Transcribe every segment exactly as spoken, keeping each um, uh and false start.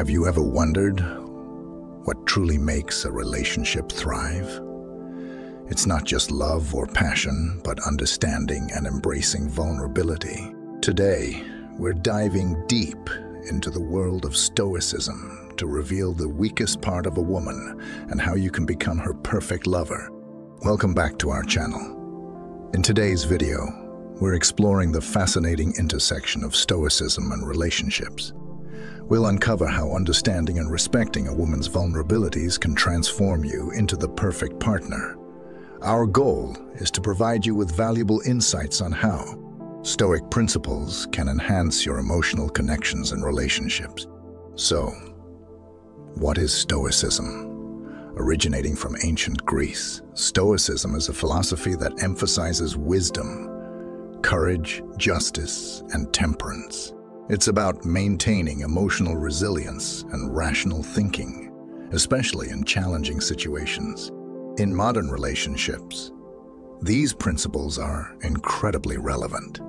Have you ever wondered what truly makes a relationship thrive? It's not just love or passion, but understanding and embracing vulnerability. Today, we're diving deep into the world of Stoicism to reveal the weakest part of a woman and how you can become her perfect lover. Welcome back to our channel. In today's video, we're exploring the fascinating intersection of Stoicism and relationships. We'll uncover how understanding and respecting a woman's vulnerabilities can transform you into the perfect partner. Our goal is to provide you with valuable insights on how Stoic principles can enhance your emotional connections and relationships. So, what is Stoicism? Originating from ancient Greece, Stoicism is a philosophy that emphasizes wisdom, courage, justice, and temperance. It's about maintaining emotional resilience and rational thinking, especially in challenging situations. In modern relationships, these principles are incredibly relevant.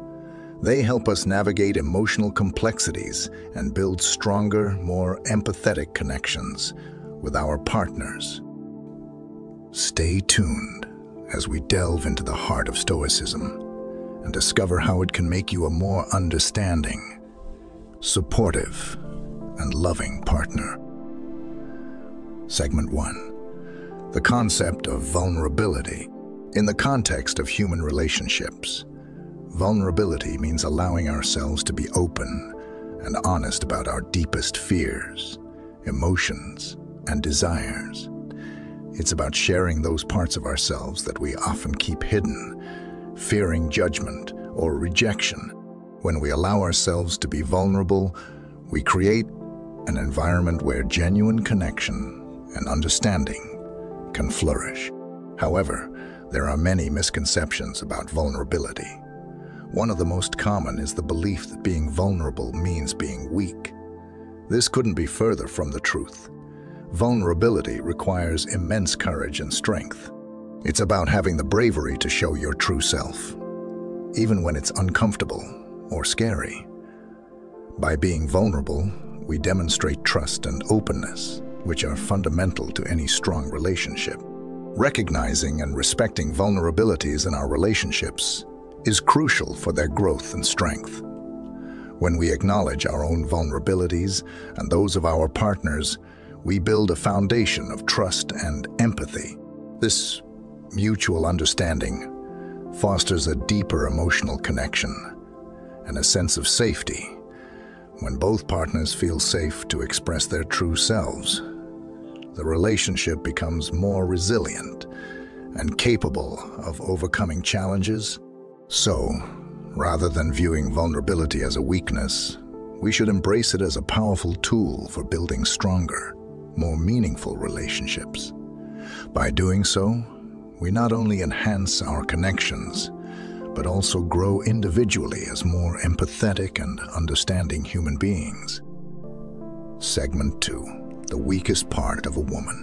They help us navigate emotional complexities and build stronger, more empathetic connections with our partners. Stay tuned as we delve into the heart of Stoicism and discover how it can make you a more understanding, supportive, and loving partner. Segment one. The concept of vulnerability. In the context of human relationships, vulnerability means allowing ourselves to be open and honest about our deepest fears, emotions, and desires. It's about sharing those parts of ourselves that we often keep hidden, fearing judgment or rejection. When we allow ourselves to be vulnerable, we create an environment where genuine connection and understanding can flourish. However, there are many misconceptions about vulnerability. One of the most common is the belief that being vulnerable means being weak. This couldn't be further from the truth. Vulnerability requires immense courage and strength. It's about having the bravery to show your true self, even when it's uncomfortable or scary. By being vulnerable, we demonstrate trust and openness, which are fundamental to any strong relationship. Recognizing and respecting vulnerabilities in our relationships is crucial for their growth and strength. When we acknowledge our own vulnerabilities and those of our partners, we build a foundation of trust and empathy. This mutual understanding fosters a deeper emotional connection and a sense of safety. When both partners feel safe to express their true selves, the relationship becomes more resilient and capable of overcoming challenges. So, rather than viewing vulnerability as a weakness, we should embrace it as a powerful tool for building stronger, more meaningful relationships. By doing so, we not only enhance our connections, but also grow individually as more empathetic and understanding human beings. Segment two, the weakest part of a woman.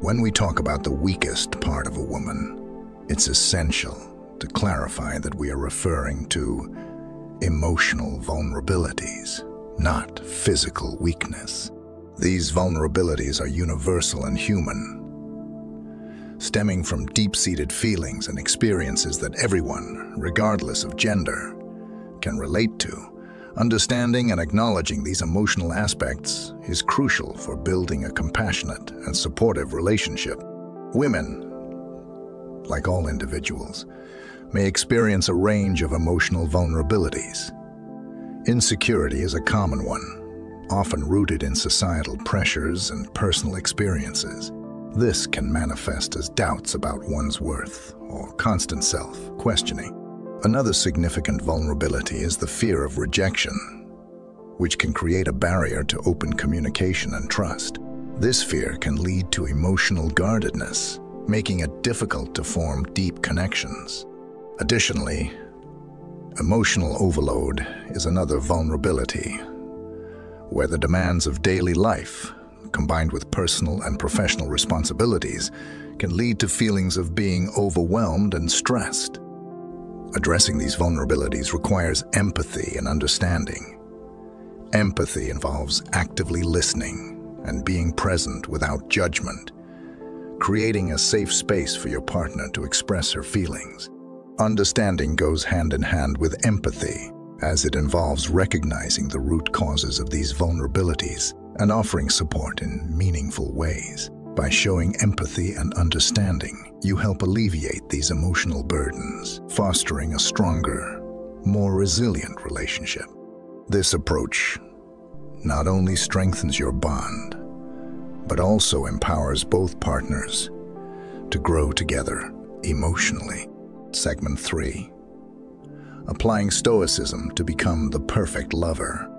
When we talk about the weakest part of a woman, it's essential to clarify that we are referring to emotional vulnerabilities, not physical weakness. These vulnerabilities are universal and human, stemming from deep-seated feelings and experiences that everyone, regardless of gender, can relate to. Understanding and acknowledging these emotional aspects is crucial for building a compassionate and supportive relationship. Women, like all individuals, may experience a range of emotional vulnerabilities. Insecurity is a common one, often rooted in societal pressures and personal experiences. This can manifest as doubts about one's worth or constant self-questioning. Another significant vulnerability is the fear of rejection, which can create a barrier to open communication and trust. This fear can lead to emotional guardedness, making it difficult to form deep connections. Additionally, emotional overload is another vulnerability, where the demands of daily life combined with personal and professional responsibilities can lead to feelings of being overwhelmed and stressed. Addressing these vulnerabilities requires empathy and understanding. Empathy involves actively listening and being present without judgment, creating a safe space for your partner to express her feelings. Understanding goes hand in hand with empathy, as it involves recognizing the root causes of these vulnerabilities and offering support in meaningful ways. By showing empathy and understanding, you help alleviate these emotional burdens, fostering a stronger, more resilient relationship. This approach not only strengthens your bond, but also empowers both partners to grow together emotionally. Segment three. Applying Stoicism to become the perfect lover.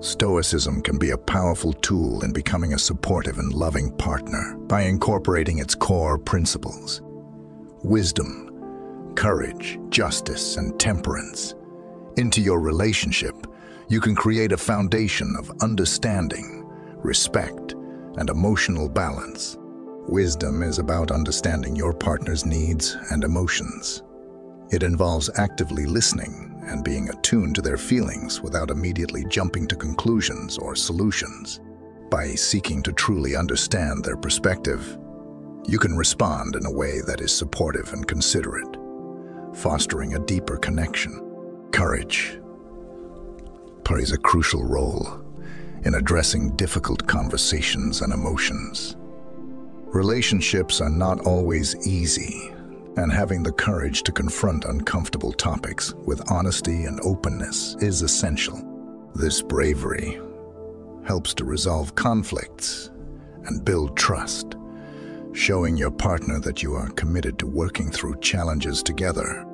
Stoicism can be a powerful tool in becoming a supportive and loving partner by incorporating its core principles: wisdom, courage, justice, and temperance. Into your relationship, you can create a foundation of understanding, respect, and emotional balance. Wisdom is about understanding your partner's needs and emotions. It involves actively listening and being attuned to their feelings without immediately jumping to conclusions or solutions. By seeking to truly understand their perspective, you can respond in a way that is supportive and considerate, fostering a deeper connection. Courage plays a crucial role in addressing difficult conversations and emotions. Relationships are not always easy, and having the courage to confront uncomfortable topics with honesty and openness is essential. This bravery helps to resolve conflicts and build trust, showing your partner that you are committed to working through challenges together.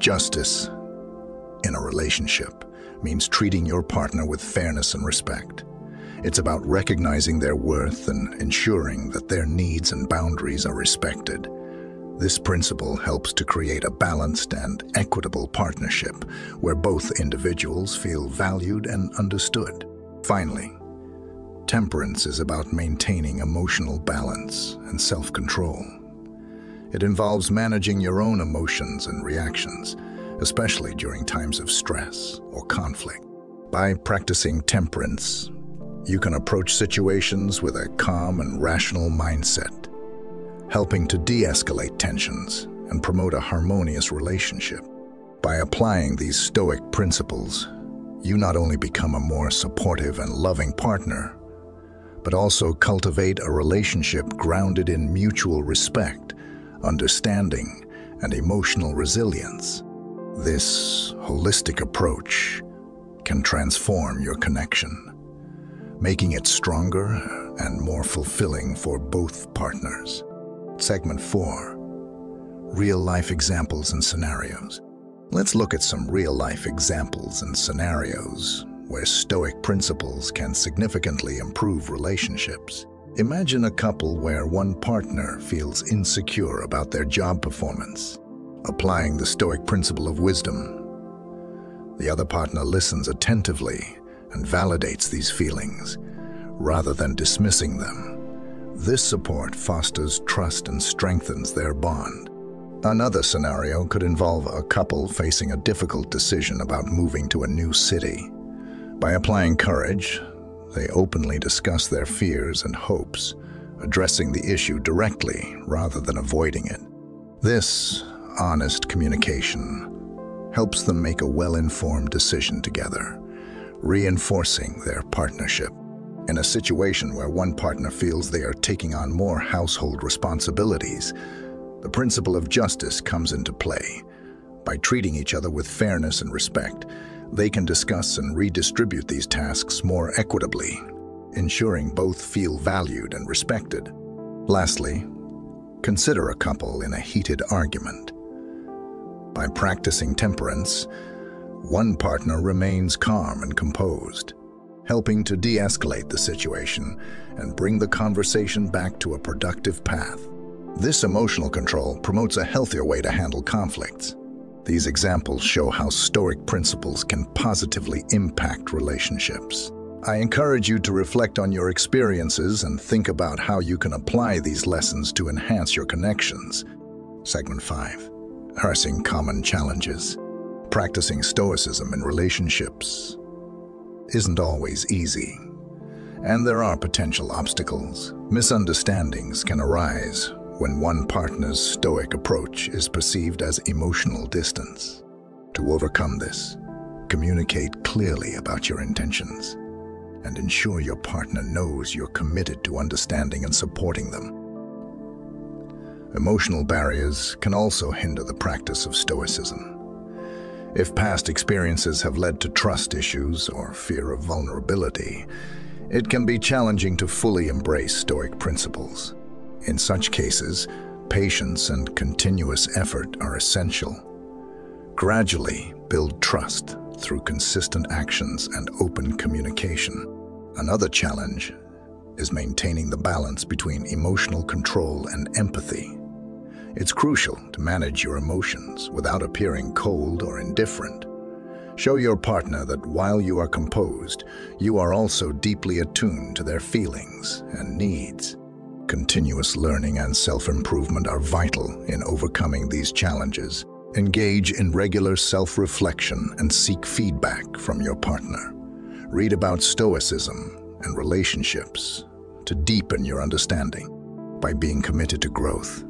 Justice in a relationship means treating your partner with fairness and respect. It's about recognizing their worth and ensuring that their needs and boundaries are respected. This principle helps to create a balanced and equitable partnership where both individuals feel valued and understood. Finally, temperance is about maintaining emotional balance and self-control. It involves managing your own emotions and reactions, especially during times of stress or conflict. By practicing temperance, you can approach situations with a calm and rational mindset, helping to de-escalate tensions and promote a harmonious relationship. By applying these Stoic principles, you not only become a more supportive and loving partner, but also cultivate a relationship grounded in mutual respect, understanding, and emotional resilience. This holistic approach can transform your connection, making it stronger and more fulfilling for both partners. Segment four, real-life examples and scenarios. Let's look at some real-life examples and scenarios where Stoic principles can significantly improve relationships. Imagine a couple where one partner feels insecure about their job performance. Applying the Stoic principle of wisdom, the other partner listens attentively and validates these feelings rather than dismissing them. This support fosters trust and strengthens their bond. Another scenario could involve a couple facing a difficult decision about moving to a new city. By applying courage, they openly discuss their fears and hopes, addressing the issue directly rather than avoiding it. This honest communication helps them make a well-informed decision together, reinforcing their partnership. In a situation where one partner feels they are taking on more household responsibilities, the principle of justice comes into play. By treating each other with fairness and respect, they can discuss and redistribute these tasks more equitably, ensuring both feel valued and respected. Lastly, consider a couple in a heated argument. By practicing temperance, one partner remains calm and composed, helping to de-escalate the situation and bring the conversation back to a productive path. This emotional control promotes a healthier way to handle conflicts. These examples show how Stoic principles can positively impact relationships. I encourage you to reflect on your experiences and think about how you can apply these lessons to enhance your connections. Segment five, addressing common challenges. Practicing Stoicism in relationships. isn't always easy. And there are potential obstacles. Misunderstandings can arise when one partner's stoic approach is perceived as emotional distance. To overcome this, communicate clearly about your intentions and ensure your partner knows you're committed to understanding and supporting them. Emotional barriers can also hinder the practice of Stoicism. If past experiences have led to trust issues or fear of vulnerability, it can be challenging to fully embrace Stoic principles. In such cases, patience and continuous effort are essential. Gradually build trust through consistent actions and open communication. Another challenge is maintaining the balance between emotional control and empathy. It's crucial to manage your emotions without appearing cold or indifferent. Show your partner that while you are composed, you are also deeply attuned to their feelings and needs. Continuous learning and self-improvement are vital in overcoming these challenges. Engage in regular self-reflection and seek feedback from your partner. Read about Stoicism and relationships to deepen your understanding. By being committed to growth,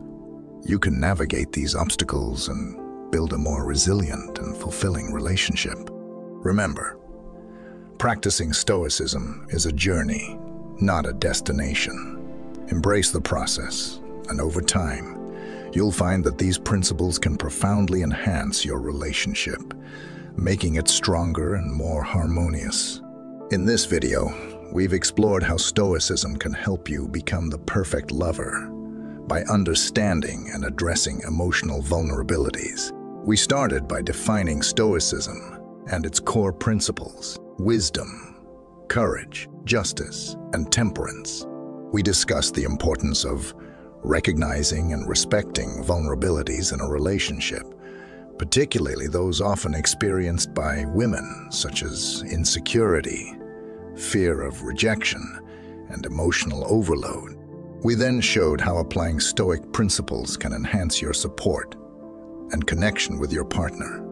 you can navigate these obstacles and build a more resilient and fulfilling relationship. Remember, practicing Stoicism is a journey, not a destination. Embrace the process, and over time, you'll find that these principles can profoundly enhance your relationship, making it stronger and more harmonious. In this video, we've explored how Stoicism can help you become the perfect lover by understanding and addressing emotional vulnerabilities. We started by defining Stoicism and its core principles: wisdom, courage, justice, and temperance. We discussed the importance of recognizing and respecting vulnerabilities in a relationship, particularly those often experienced by women, such as insecurity, fear of rejection, and emotional overload. We then showed how applying Stoic principles can enhance your support and connection with your partner.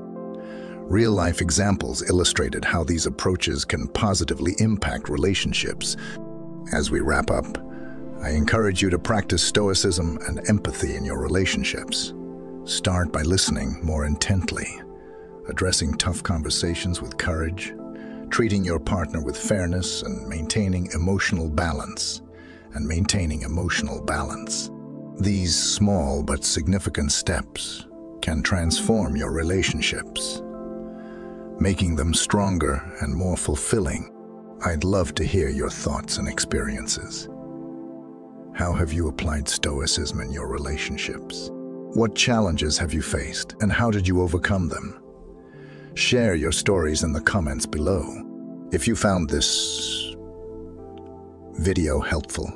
Real-life examples illustrated how these approaches can positively impact relationships. As we wrap up, I encourage you to practice Stoicism and empathy in your relationships. Start by listening more intently, addressing tough conversations with courage, treating your partner with fairness, and maintaining emotional balance, and maintaining emotional balance. These small but significant steps can transform your relationships, making them stronger and more fulfilling. I'd love to hear your thoughts and experiences. How have you applied Stoicism in your relationships? What challenges have you faced, and how did you overcome them? Share your stories in the comments below. If you found this video helpful,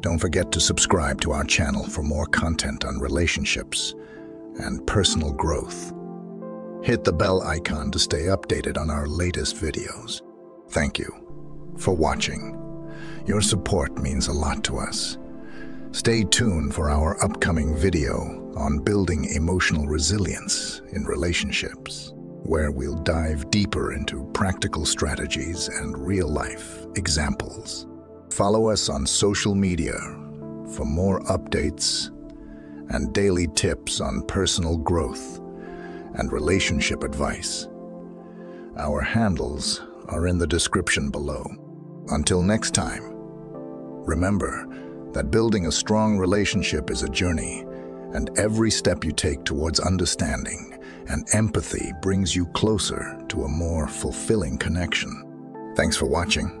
don't forget to subscribe to our channel for more content on relationships and personal growth. Hit the bell icon to stay updated on our latest videos. Thank you for watching. Your support means a lot to us. Stay tuned for our upcoming video on building emotional resilience in relationships, where we'll dive deeper into practical strategies and real-life examples. Follow us on social media for more updates and daily tips on personal growth and relationship advice. Our handles are in the description below. Until next time, remember that building a strong relationship is a journey, and every step you take towards understanding and empathy brings you closer to a more fulfilling connection. Thanks for watching,